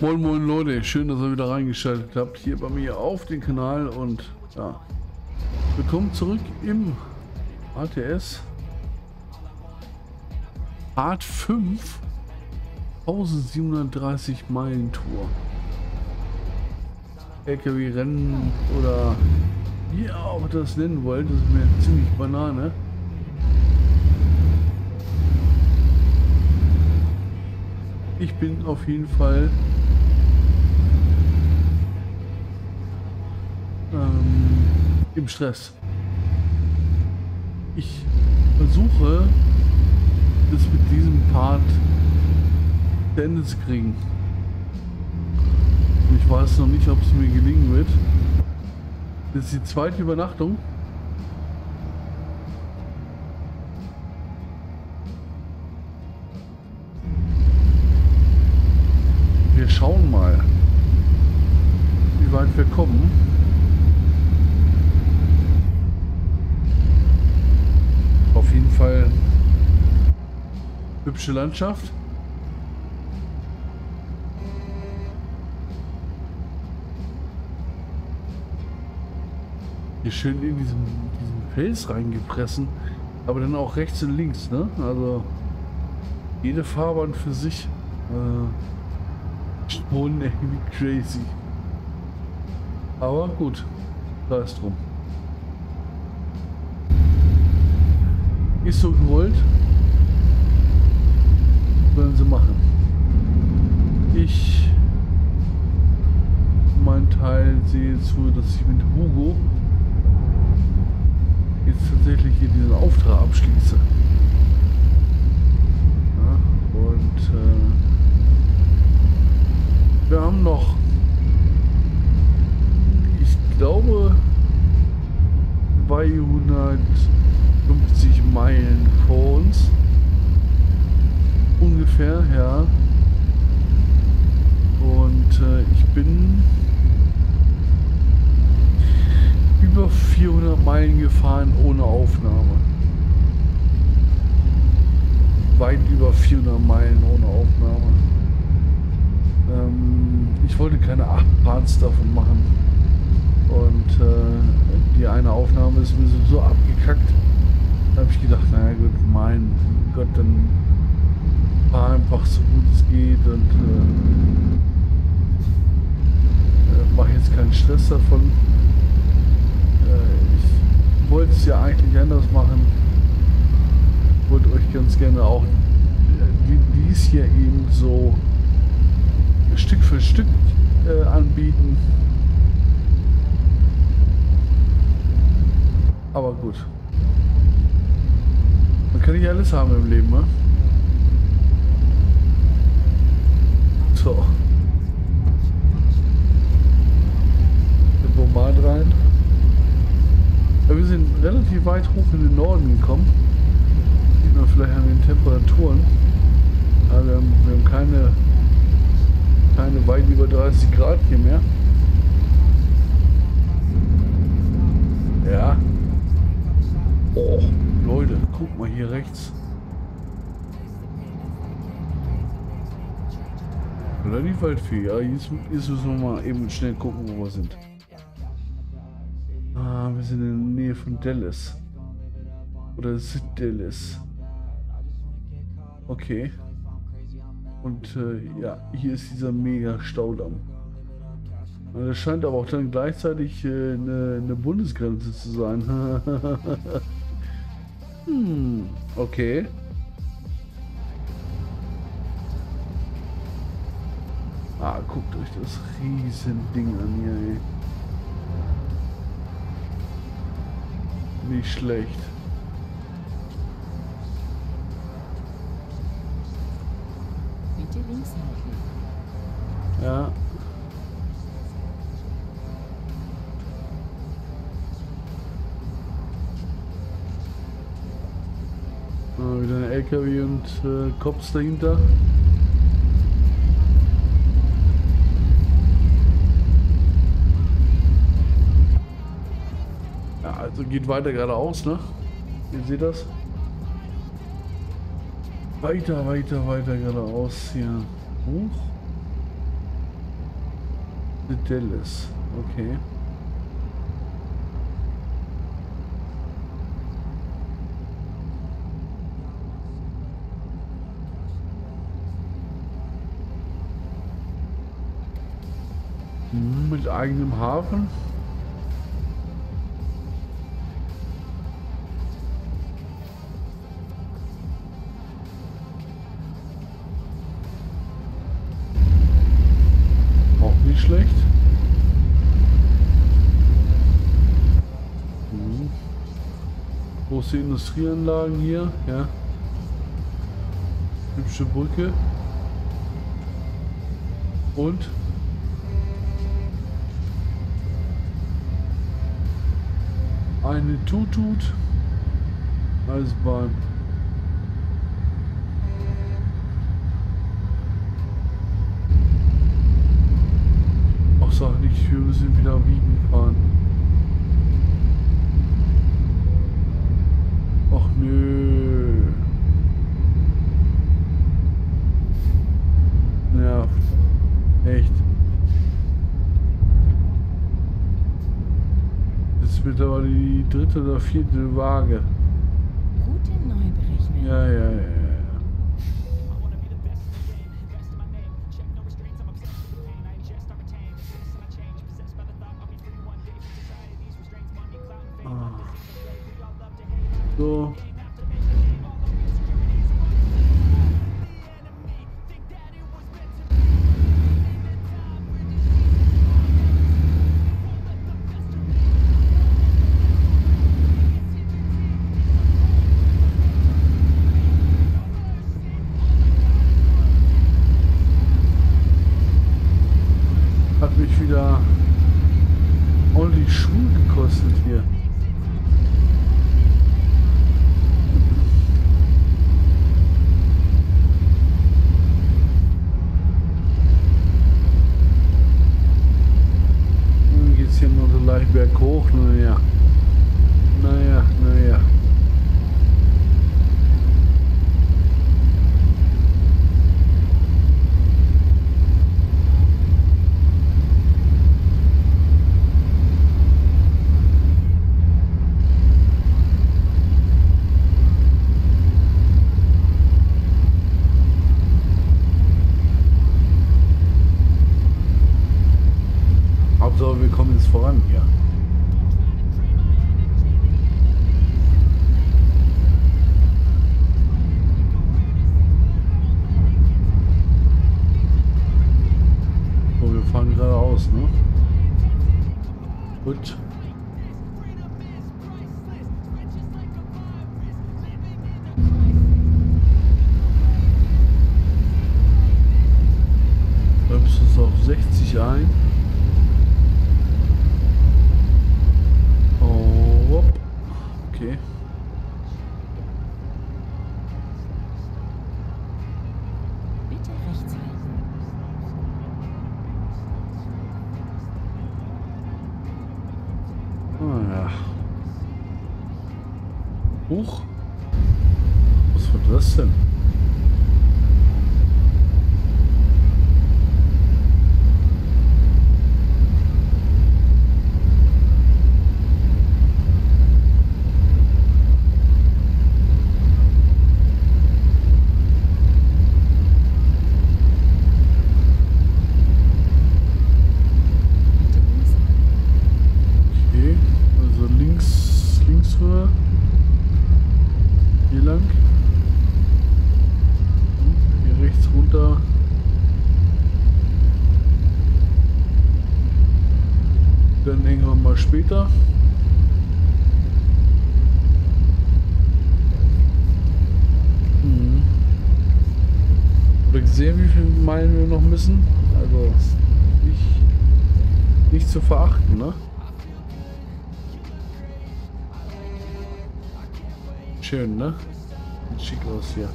Moin moin Leute, schön, dass ihr wieder reingeschaltet habt hier bei mir auf den Kanal und ja, willkommen zurück im ATS Part 5 1730 Meilen Tour. LKW-Rennen oder wie ihr auch das nennen wollt, das ist mir ziemlich Banane. Ich bin auf jeden Fall im Stress. Ich versuche, das mit diesem Part zu Ende zu kriegen. Ich weiß noch nicht, ob es mir gelingen wird. Das ist die zweite Übernachtung. Wir schauen mal, wie weit wir kommen. Auf jeden Fall hübsche Landschaft. Hier schön in diesen Fels reingepressen, aber dann auch rechts und links, ne? Also jede Fahrbahn für sich schon irgendwie crazy. Aber gut, da ist drum. Ist so gewollt, werden sie machen. Ich meinen Teil sehe zu, dass ich mit Hugo jetzt tatsächlich hier diesen Auftrag abschließe. Ja, und wir haben noch, ich glaube, 250 Meilen vor uns. Ungefähr, ja. Und ich bin über 400 Meilen gefahren ohne Aufnahme. Weit über 400 Meilen ohne Aufnahme. Ich wollte keine 8 Parts davon machen. Und die eine Aufnahme ist mir so abgekackt. Da habe ich gedacht, naja gut, mein Gott, dann fahr einfach so gut es geht und mach jetzt keinen Stress davon. Ich wollte es ja eigentlich anders machen. Ich wollte euch ganz gerne auch dies hier eben so Stück für Stück anbieten. Aber gut. Man kann nicht alles haben im Leben, ne? So. Den Bombard rein. Wir sind relativ weit hoch in den Norden gekommen. Sieht man vielleicht an den Temperaturen. Aber wir haben keine weit über 30 Grad hier mehr. Ja. Oh, Leute, guck mal hier rechts. Oder die Waldfee. Ja, jetzt müssen wir mal eben schnell gucken, wo wir sind. Wir sind in der Nähe von Dallas. Oder Dallas. Okay. Und ja, hier ist dieser mega Staudamm. Das scheint aber auch dann gleichzeitig eine Bundesgrenze zu sein. Okay. Ah, guckt euch das riesen Ding an hier, ey. Nicht schlecht. Bitte links halten. Ja. Wieder ein LKW und Cops dahinter. Also geht weiter geradeaus, ne? Ihr seht das? Weiter geradeaus hier hoch. Dallas, okay. Mit eigenem Hafen. Auch nicht schlecht. Große Industrieanlagen hier, ja. Hübsche Brücke. Und eine Tutut Eisbahn. Ach, sag nicht, wir müssen wieder Wiegen fahren. Ach nö. Ja, echt. Mittlerweile die dritte oder vierte Waage. Route neu berechnen. Ja. Ah. So. Berghoch, naja. Naja. Hauptsache, wir kommen jetzt voran hier. Ja. Geradeaus, ne? Gut. Bremst uns auf 60 ein. Oh, okay. Hoch? Was war das denn? Okay, also links rüber. Hier lang. Hier rechts runter. Dann irgendwann mal später. Oder gesehen, wie viele Meilen wir noch müssen. Also nicht zu verachten, ne? Schön, ne? Sieht schick aus hier.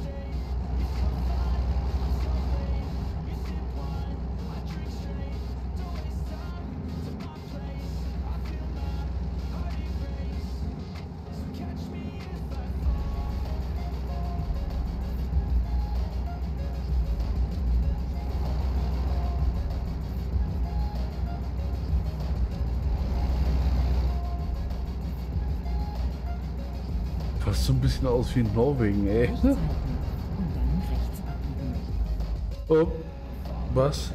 Fast so ein bisschen aus wie in Norwegen, ey. Oh, was?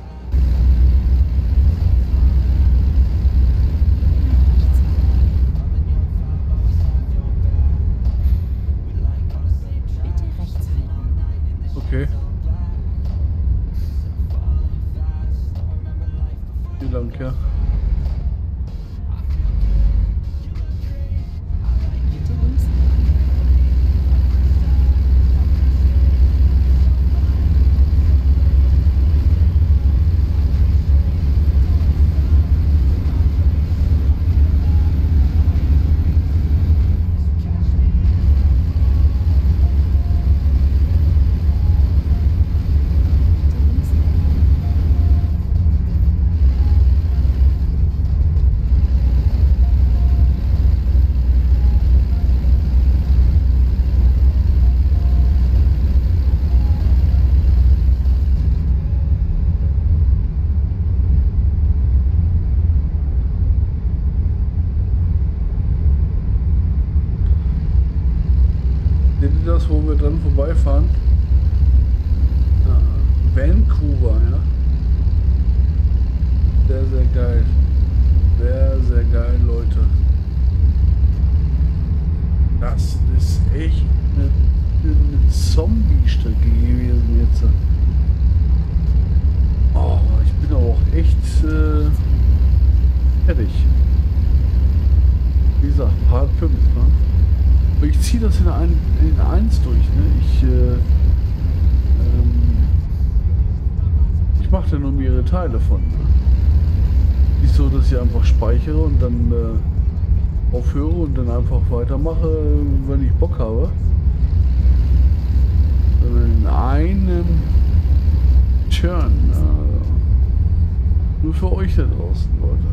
Okay. Vielen Dank, ja. Das, wo wir dran vorbeifahren. Ah, Vancouver, ja. Sehr, sehr geil. Sehr, sehr geil, Leute. Das ist echt eine Zombie-Strecke gewesen jetzt. Oh, ich bin auch echt fertig. Wie gesagt, Part 5, ne? Ich ziehe das in eins durch. Ne? Ich mache da nur mehrere Teile von. Nicht so, dass ich einfach speichere und dann aufhöre und dann einfach weitermache, wenn ich Bock habe. Sondern in einem Turn. Also. Nur für euch da draußen, Leute.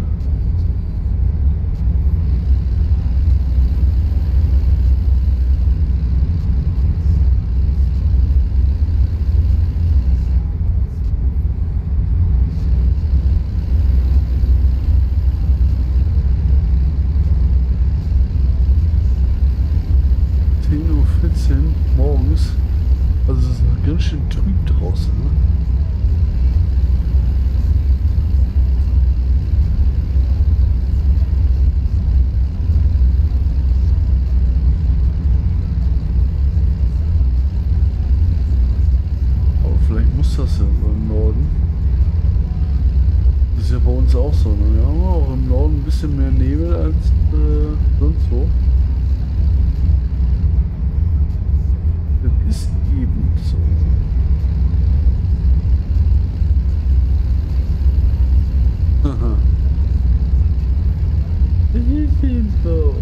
Morgens, also es ist ganz schön trüb draußen. Ne? Aber vielleicht muss das ja im Norden. Das ist ja bei uns auch so. Ne? Wir haben auch im Norden ein bisschen mehr Nebel als sonst wo. Ist eben so. Haha. Das ist eben so.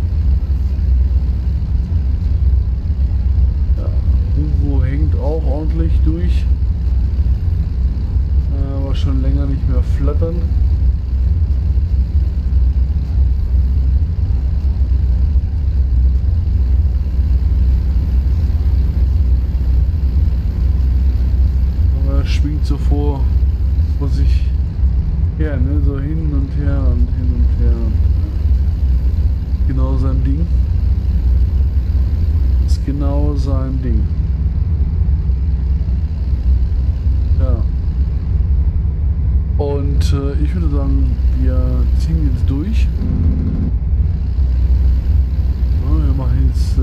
Ja, Hugo hängt auch ordentlich durch. Aber schon länger nicht mehr flattern. Schwingt so vor sich her, ne? So hin und her und hin und her. Und, genau sein Ding. Das ist genau sein Ding. Ja. Und ich würde sagen, wir ziehen jetzt durch. Ja, wir machen jetzt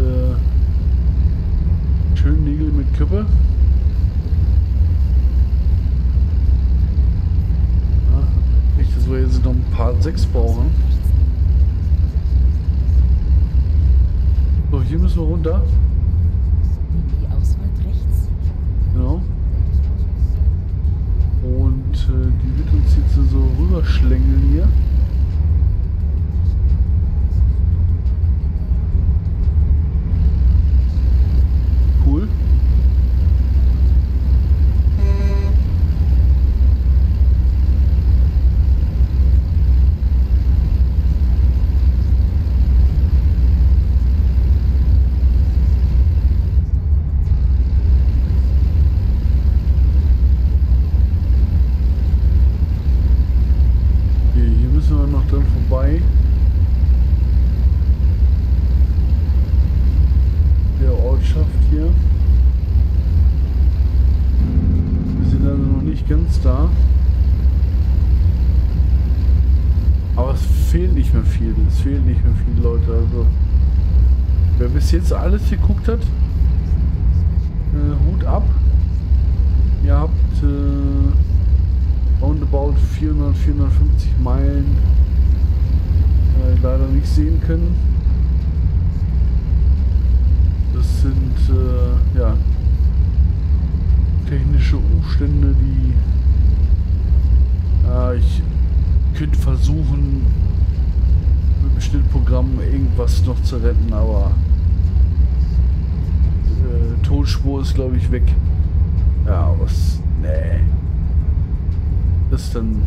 schön Nägel mit Köppe. Wir jetzt noch ein Part 6 brauchen. So, hier müssen wir runter. Genau. Und die wird uns jetzt so rüberschlängeln hier. Cool. Chickens da. Aber es fehlt nicht mehr viel, es fehlen nicht mehr viele Leute. Also wer bis jetzt alles geguckt hat, Hut ab. Ihr habt roundabout 400, 450 Meilen leider nicht sehen können. Das sind ja, technische Umstände, die ich könnte versuchen, mit dem Schnittprogramm irgendwas noch zu retten, aber Tonspur ist, glaube ich, weg. Ja, was? Nee. Das ist dann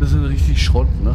richtig Schrott, ne?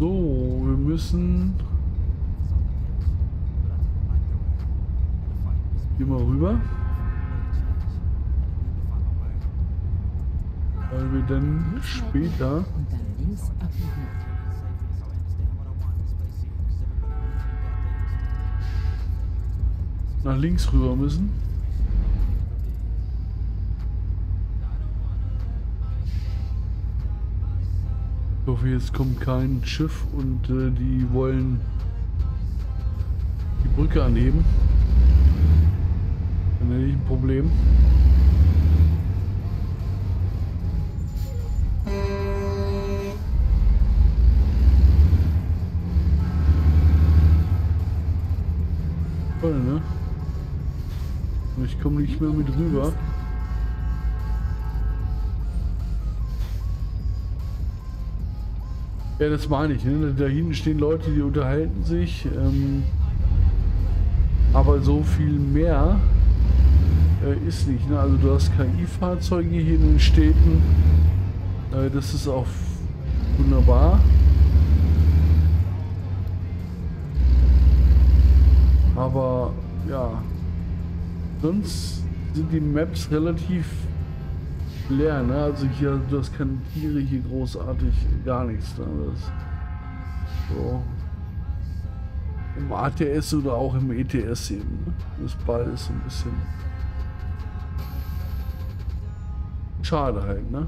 So, wir müssen hier mal rüber, weil wir dann später nach links rüber müssen. Ich hoffe, jetzt kommt kein Schiff und die wollen die Brücke anheben. Dann hätte ich ein Problem. Toll, ne? Ich komme nicht mehr mit rüber. Ja, das meine ich, ne? Da hinten stehen Leute, die unterhalten sich, aber so viel mehr ist nicht, ne? Also du hast KI-Fahrzeuge hier in den Städten, das ist auch wunderbar. Aber ja, sonst sind die Maps relativ leer, ne? Also hier, du hast keine Tiere hier großartig, gar nichts. Ne? Das, so. Im ATS oder auch im ETS eben. Ne? Das Ball ist ein bisschen schade halt, ne?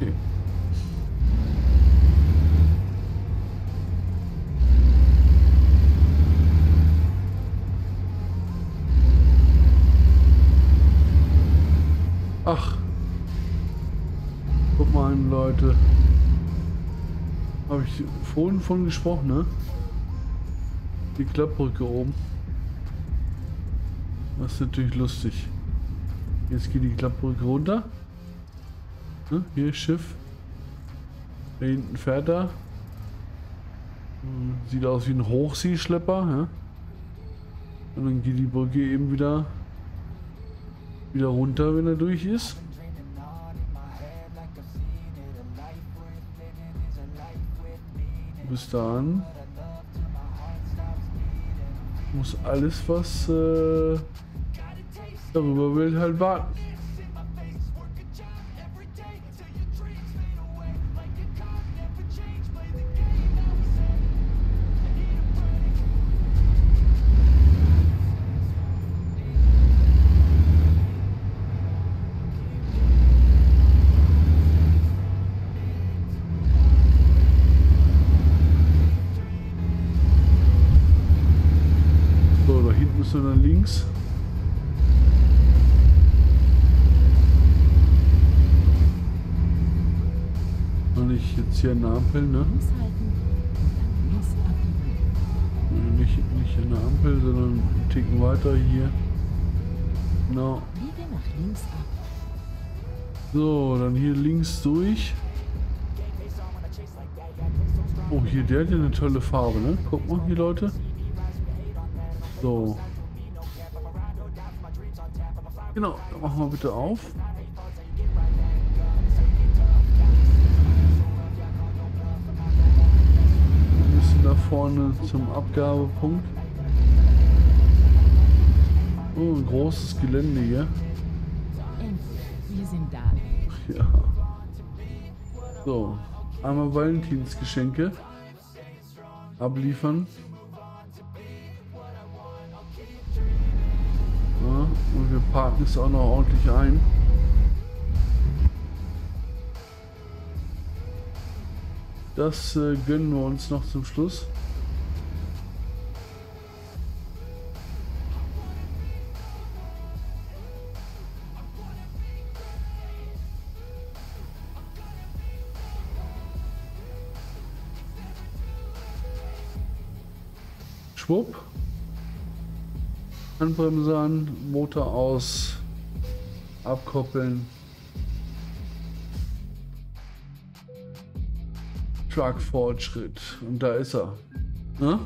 Okay. Ach, guck mal, Leute, habe ich vorhin von gesprochen, ne? Die Klappbrücke oben. Das ist natürlich lustig. Jetzt geht die Klappbrücke runter. Ne? Hier Schiff. Da hinten fährt er. Sieht aus wie ein Hochseeschlepper. Ne? Und dann geht die Brücke eben wieder runter, wenn er durch ist. Bis dahin muss alles, was darüber will, halt warten. Sondern links. Wenn ich jetzt hier eine Ampel, ne? Nicht in der Ampel, sondern einen Ticken weiter hier. Genau. So, dann hier links durch. Oh, hier, der hat ja eine tolle Farbe, ne? Guck mal, hier, Leute. So. Genau, dann machen wir bitte auf. Wir müssen da vorne zum Abgabepunkt. Oh, ein großes Gelände hier. Wir sind da. Ja. So, einmal Valentinsgeschenke abliefern. Ja, und wir parken es auch noch ordentlich ein. Das gönnen wir uns noch zum Schluss. Schwupp. Handbremse an, Motor aus, abkoppeln. Truck-Fortschritt. Und da ist er. Ne?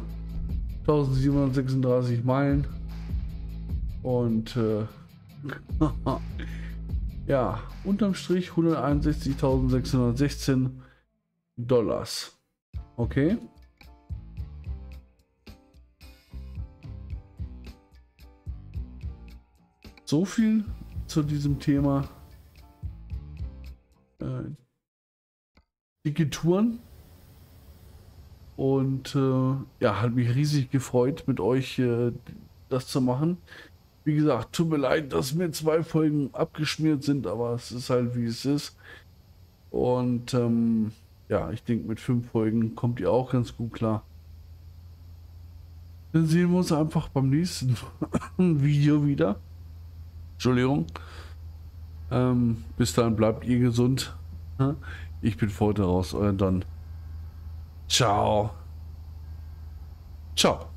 1736 Meilen. Und ja, unterm Strich $161.616. Okay. So viel zu diesem Thema dicke Touren und ja, hat mich riesig gefreut, mit euch das zu machen. Wie gesagt, tut mir leid, dass mir 2 Folgen abgeschmiert sind, aber es ist halt wie es ist. Und ja, ich denke, mit 5 Folgen kommt ihr auch ganz gut klar. Dann sehen wir uns einfach beim nächsten Video wieder. Entschuldigung. Bis dahin bleibt ihr gesund. Ich bin vor heute raus, euer Don. Ciao. Ciao.